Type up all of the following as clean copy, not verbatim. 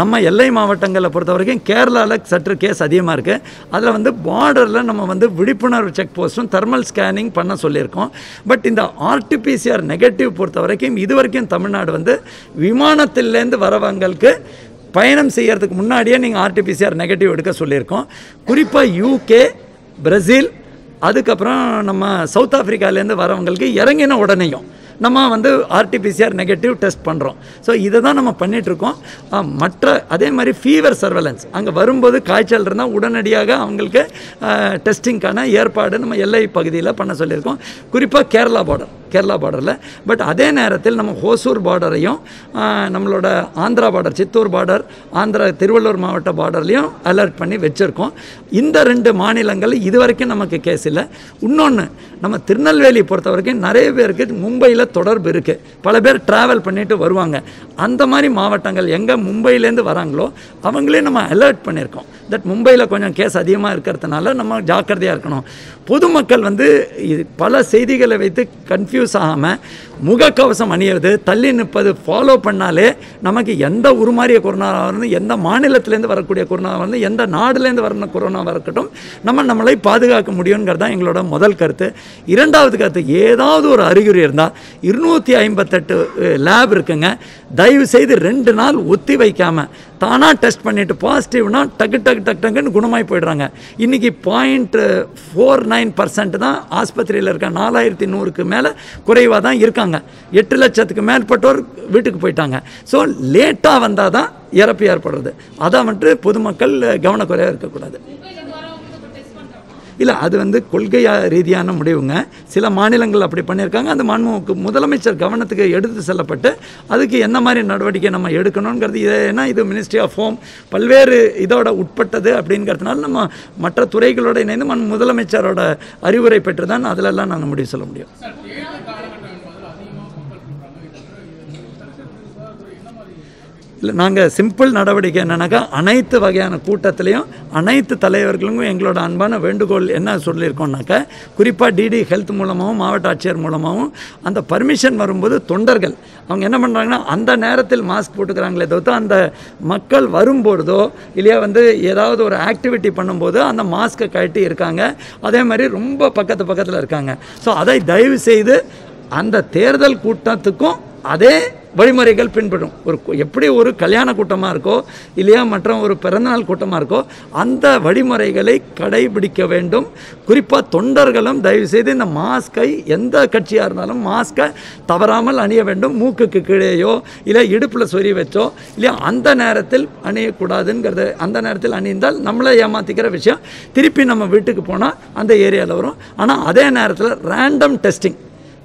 நம்ம எல்லை மாவட்டங்களை பொறுத்தவரைக்கும் கேரளாவில் சற்று கேஸ் அதிகமாக இருக்குது. அதில் வந்து பார்டரில் நம்ம வந்து விழிப்புணர்வு செக் போஸ்ட்டும் தெர்மல் ஸ்கேனிங் பண்ண சொல்லியிருக்கோம். பட் இந்த ஆர்டிபிசிஆர் நெகட்டிவ் பொறுத்த வரைக்கும் இது வரைக்கும் தமிழ்நாடு வந்து விமானத்திலேருந்து வரவங்களுக்கு பயணம் செய்கிறதுக்கு முன்னாடியே நீங்கள் ஆர்டிபிசிஆர் நெகட்டிவ் எடுக்க சொல்லியிருக்கோம். குறிப்பாக யூகே, பிரேசில், அதுக்கப்புறம் நம்ம சவுத் ஆஃப்ரிக்காலேருந்து வரவங்களுக்கு இறங்கின உடனேயும் நம்ம வந்து ஆர்டிபிசிஆர் நெகட்டிவ் டெஸ்ட் பண்ணுறோம். ஸோ இதை தான் நம்ம பண்ணிகிட்ருக்கோம். மற்ற அதே மாதிரி ஃபீவர் சர்வேலன்ஸ், அங்கே வரும்போது காய்ச்சல் இருந்தால் உடனடியாக அவங்களுக்கு டெஸ்டிங்கான ஏற்பாடு நம்ம எல்லை பகுதியில் பண்ண சொல்லியிருக்கோம். குறிப்பாக கேரளா பார்டரில். பட் அதே நேரத்தில் நம்ம ஹோசூர் பார்டரையும் நம்மளோட ஆந்திரா பார்டர், சித்தூர் பார்டர், ஆந்திரா திருவள்ளூர் மாவட்ட பார்டர்லையும் அலர்ட் பண்ணி வச்சுருக்கோம். இந்த ரெண்டு மாநிலங்கள் இது வரைக்கும் நமக்கு கேஸ் இல்லை. இன்னொன்று, நம்ம திருநெல்வேலி பொறுத்த வரைக்கும் நிறைய பேருக்கு மும்பையில் தொடர்பு இருக்குது. பல பேர் ட்ராவல் பண்ணிட்டு வருவாங்க. அந்த மாதிரி மாவட்டங்கள் எங்கே மும்பையிலேருந்து வராங்களோ அவங்களே நம்ம அலர்ட் பண்ணியிருக்கோம். தட் மும்பையில் கொஞ்சம் கேஸ் அதிகமாக இருக்கிறதுனால நம்ம ஜாக்கிரதையாக இருக்கணும். பொதுமக்கள் வந்து இது பல செய்திகளை வைத்து கன்ஃபியூஸ் ஆகாமல் முகக்கவசம் அணியிறது, தள்ளி நிற்பது ஃபாலோ பண்ணாலே நமக்கு எந்த உருமாறிய கொரோனாவாக இருந்து, எந்த மாநிலத்திலேருந்து வரக்கூடிய கொரோனாவாக இருந்து, எந்த நாடுலேருந்து வர கொரோனாவாக இருக்கட்டும், நம்மளை பாதுகாக்க முடியுங்கிறது தான் எங்களோட முதல் கருத்து. இரண்டாவது கருத்து, ஏதாவது ஒரு அறிகுறி இருந்தால் 258 லேப் இருக்குங்க. தயவுசெய்து 2 நாள் ஒத்தி வைக்காமல் தானாக டெஸ்ட் பண்ணிவிட்டு பாசிட்டிவ்னா டக்குன்னு குணமாகி போய்ட்றாங்க. இன்றைக்கி 0.49% தான் ஆஸ்பத்திரியில் இருக்க 4100க்கு மேலே குறைவாக தான் இருக்காங்க. 8 லட்சத்துக்கு மேற்பட்டோர் வீட்டுக்கு போயிட்டாங்க. ஸோ லேட்டாக வந்தால் தான் இறப்பு ஏற்படுறது. அதான் வந்து பொதுமக்கள் கவனக்குறையாக இருக்கக்கூடாது. இல்லை, அது வந்து கொள்கையாக ரீதியான முடிவுங்க. சில மாநிலங்கள் அப்படி பண்ணியிருக்காங்க. அந்த மாண்புமிகு முதலமைச்சர் கவனத்துக்கு எடுத்து செல்லப்பட்டு அதுக்கு என்ன மாதிரி நடவடிக்கை நம்ம எடுக்கணுங்கிறது, ஏன்னா இது மினிஸ்ட்ரி ஆஃப் ஹோம் பல்வேறு இதோட உட்பட்டது அப்படிங்கிறதுனால நம்ம மற்ற துறைகளோட இணைந்து முதலமைச்சரோட அறிவுரை பெற்று தான் அதிலெல்லாம் நாங்கள் முடிவு சொல்ல முடியும். இல்லை, நாங்கள் சிம்பிள் நடவடிக்கை என்னன்னாக்கா, அனைத்து வகையான கூட்டத்திலையும் அனைத்து தலைவர்களுக்கும் எங்களோட அன்பான வேண்டுகோள் என்ன சொல்லியிருக்கோம்னாக்கா, குறிப்பாக டிடி ஹெல்த் மூலமாகவும் மாவட்ட ஆட்சியர் மூலமாகவும் அந்த பர்மிஷன் வரும்போது தொண்டர்கள் அவங்க என்ன பண்ணுறாங்கன்னா, அந்த நேரத்தில் மாஸ்க் போட்டுக்கிறாங்களே தவிர்த்து அந்த மக்கள் வரும்பொழுதோ இல்லையா வந்து ஏதாவது ஒரு ஆக்டிவிட்டி பண்ணும்போது அந்த மாஸ்க்கை கட்டி இருக்காங்க. அதே மாதிரி ரொம்ப பக்கத்தில் இருக்காங்க. ஸோ அதை தயவு செய்து அந்த தேர்தல் கூட்டத்துக்கும் அதே வழிமுறைகள் பின்பற்றும். எப்படி ஒரு கல்யாண கூட்டமாக இருக்கோ இல்லையா மற்றும் ஒரு பிறந்தநாள் கூட்டமாக இருக்கோ அந்த வழிமுறைகளை கடைபிடிக்க வேண்டும். குறிப்பாக தொண்டர்களும் தயவுசெய்து இந்த மாஸ்கை, எந்த கட்சியாக இருந்தாலும் மாஸ்கை தவறாமல் அணிய வேண்டும். மூக்குக்கு கீழேயோ இல்லை இடுப்பில் சொறி வச்சோ இல்லையா அந்த நேரத்தில் அணியக்கூடாதுங்கிறது. அந்த நேரத்தில் அணிந்தால் நம்மளை ஏமாற்றிக்கிற விஷயம். திருப்பி நம்ம வீட்டுக்கு போனால் அந்த ஏரியாவில் வரும். ஆனால் அதே நேரத்தில் ரேண்டம் டெஸ்டிங்,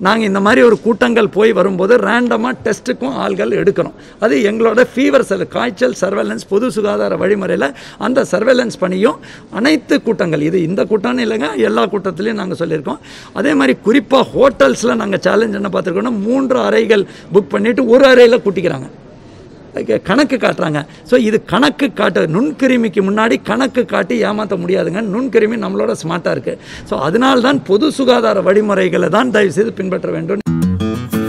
நாங்கள் இந்த மாதிரி ஒரு கூட்டங்கள் போய் வரும்போது ரேண்டமாக டெஸ்ட்டுக்கும் ஆள்கள் எடுக்கிறோம். அது எங்களோட ஃபீவர் காய்ச்சல் சர்வேலன்ஸ் பொது சுகாதார வழிமுறையில் அந்த சர்வேலன்ஸ் பணியும் அனைத்து கூட்டங்கள், இது இந்த கூட்டம்னு இல்லைங்க, எல்லா கூட்டத்துலேயும் நாங்கள் சொல்லியிருக்கோம். அதே மாதிரி குறிப்பாக ஹோட்டல்ஸில் நாங்கள் சேலஞ்ச் என்ன பார்த்துருக்கோன்னா, 3 அறைகள் புக் பண்ணிவிட்டு ஒரு அறையில் கூட்டிக்கிறாங்க, கணக்கு காட்டுறாங்க. ஸோ இது கணக்கு காட்டு, நுண்கிருமிக்கு முன்னாடி கணக்கு காட்டி ஏமாற்ற முடியாதுங்க. நுண்கிருமி நம்மளோட ஸ்மார்ட்டாக இருக்குது. ஸோ அதனால தான் பொது சுகாதார வழிமுறைகளை தான் தயவுசெய்து பின்பற்ற வேண்டும்.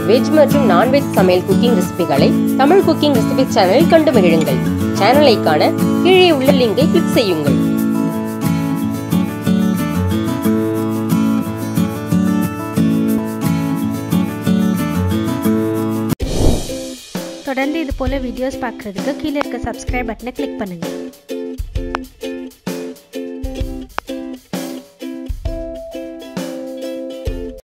வெஜ் மற்றும் நான்வெஜ் சமையல் குக்கிங் ரெசிபிகளை தமிழ் குக்கிங் ரெசிபி சேனலில் கண்டு மகிழுங்கள். சேனலை காண கீழே உள்ள லிங்கை கிளிக் செய்யுங்கள். தொடர்ந்து இது போல வீடியோஸ் பார்க்குறதுக்கு கீழே இருக்க சப்ஸ்கிரைப் பட்டனை கிளிக் பண்ணுங்கள்.